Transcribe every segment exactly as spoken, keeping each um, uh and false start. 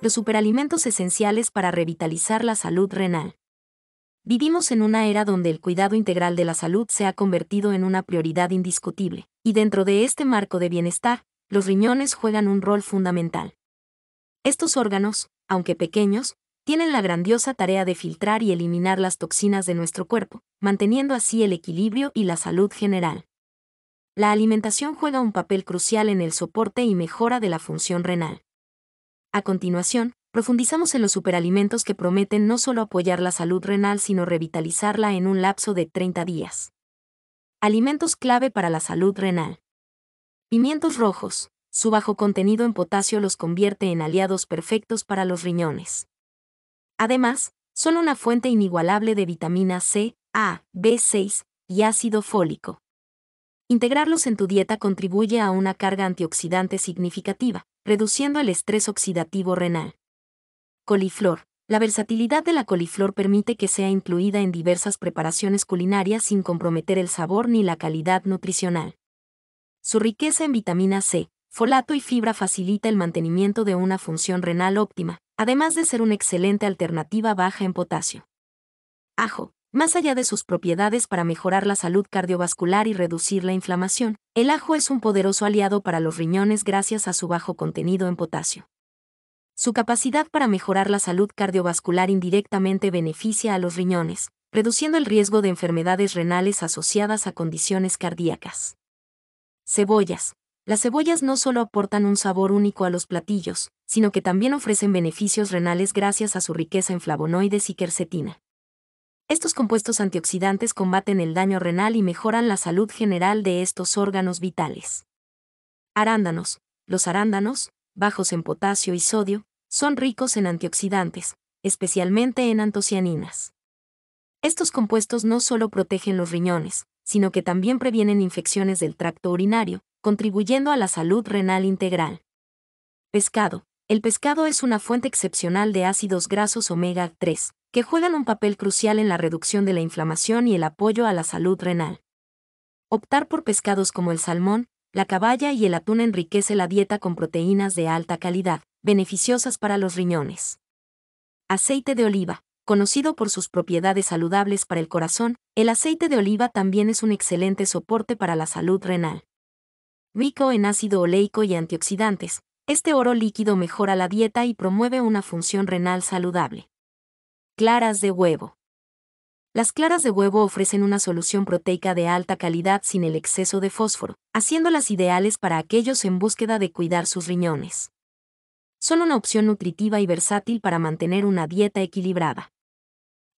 los superalimentos esenciales para revitalizar la salud renal. Vivimos en una era donde el cuidado integral de la salud se ha convertido en una prioridad indiscutible, y dentro de este marco de bienestar, los riñones juegan un rol fundamental. Estos órganos, aunque pequeños, tienen la grandiosa tarea de filtrar y eliminar las toxinas de nuestro cuerpo, manteniendo así el equilibrio y la salud general. La alimentación juega un papel crucial en el soporte y mejora de la función renal. A continuación, profundizamos en los superalimentos que prometen no solo apoyar la salud renal, sino revitalizarla en un lapso de treinta días. Alimentos clave para la salud renal. Pimientos rojos. Su bajo contenido en potasio los convierte en aliados perfectos para los riñones. Además, son una fuente inigualable de vitamina C, A, B seis y ácido fólico. Integrarlos en tu dieta contribuye a una carga antioxidante significativa, reduciendo el estrés oxidativo renal. Coliflor. La versatilidad de la coliflor permite que sea incluida en diversas preparaciones culinarias sin comprometer el sabor ni la calidad nutricional. Su riqueza en vitamina C, folato y fibra facilita el mantenimiento de una función renal óptima, además de ser una excelente alternativa baja en potasio. Ajo. Más allá de sus propiedades para mejorar la salud cardiovascular y reducir la inflamación, el ajo es un poderoso aliado para los riñones gracias a su bajo contenido en potasio. Su capacidad para mejorar la salud cardiovascular indirectamente beneficia a los riñones, reduciendo el riesgo de enfermedades renales asociadas a condiciones cardíacas. Cebollas. Las cebollas no solo aportan un sabor único a los platillos, sino que también ofrecen beneficios renales gracias a su riqueza en flavonoides y quercetina. Estos compuestos antioxidantes combaten el daño renal y mejoran la salud general de estos órganos vitales. Arándanos. Los arándanos, bajos en potasio y sodio, son ricos en antioxidantes, especialmente en antocianinas. Estos compuestos no solo protegen los riñones, sino que también previenen infecciones del tracto urinario, contribuyendo a la salud renal integral. Pescado. El pescado es una fuente excepcional de ácidos grasos omega tres, que juegan un papel crucial en la reducción de la inflamación y el apoyo a la salud renal. Optar por pescados como el salmón, la caballa y el atún enriquece la dieta con proteínas de alta calidad, beneficiosas para los riñones. Aceite de oliva. Conocido por sus propiedades saludables para el corazón, el aceite de oliva también es un excelente soporte para la salud renal. Rico en ácido oleico y antioxidantes, este oro líquido mejora la dieta y promueve una función renal saludable. Claras de huevo. Las claras de huevo ofrecen una solución proteica de alta calidad sin el exceso de fósforo, haciéndolas ideales para aquellos en búsqueda de cuidar sus riñones. Son una opción nutritiva y versátil para mantener una dieta equilibrada.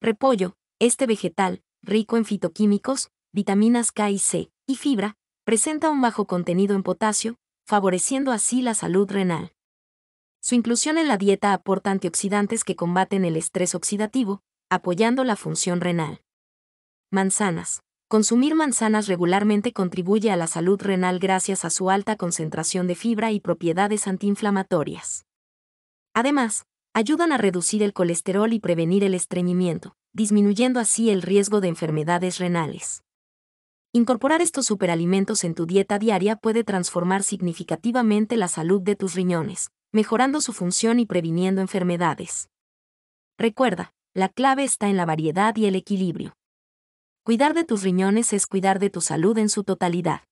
Repollo. Este vegetal, rico en fitoquímicos, vitaminas K y C, y fibra, presenta un bajo contenido en potasio, favoreciendo así la salud renal. Su inclusión en la dieta aporta antioxidantes que combaten el estrés oxidativo, apoyando la función renal. Manzanas. Consumir manzanas regularmente contribuye a la salud renal gracias a su alta concentración de fibra y propiedades antiinflamatorias. Además, ayudan a reducir el colesterol y prevenir el estreñimiento, disminuyendo así el riesgo de enfermedades renales. Incorporar estos superalimentos en tu dieta diaria puede transformar significativamente la salud de tus riñones, mejorando su función y previniendo enfermedades. Recuerda, la clave está en la variedad y el equilibrio. Cuidar de tus riñones es cuidar de tu salud en su totalidad.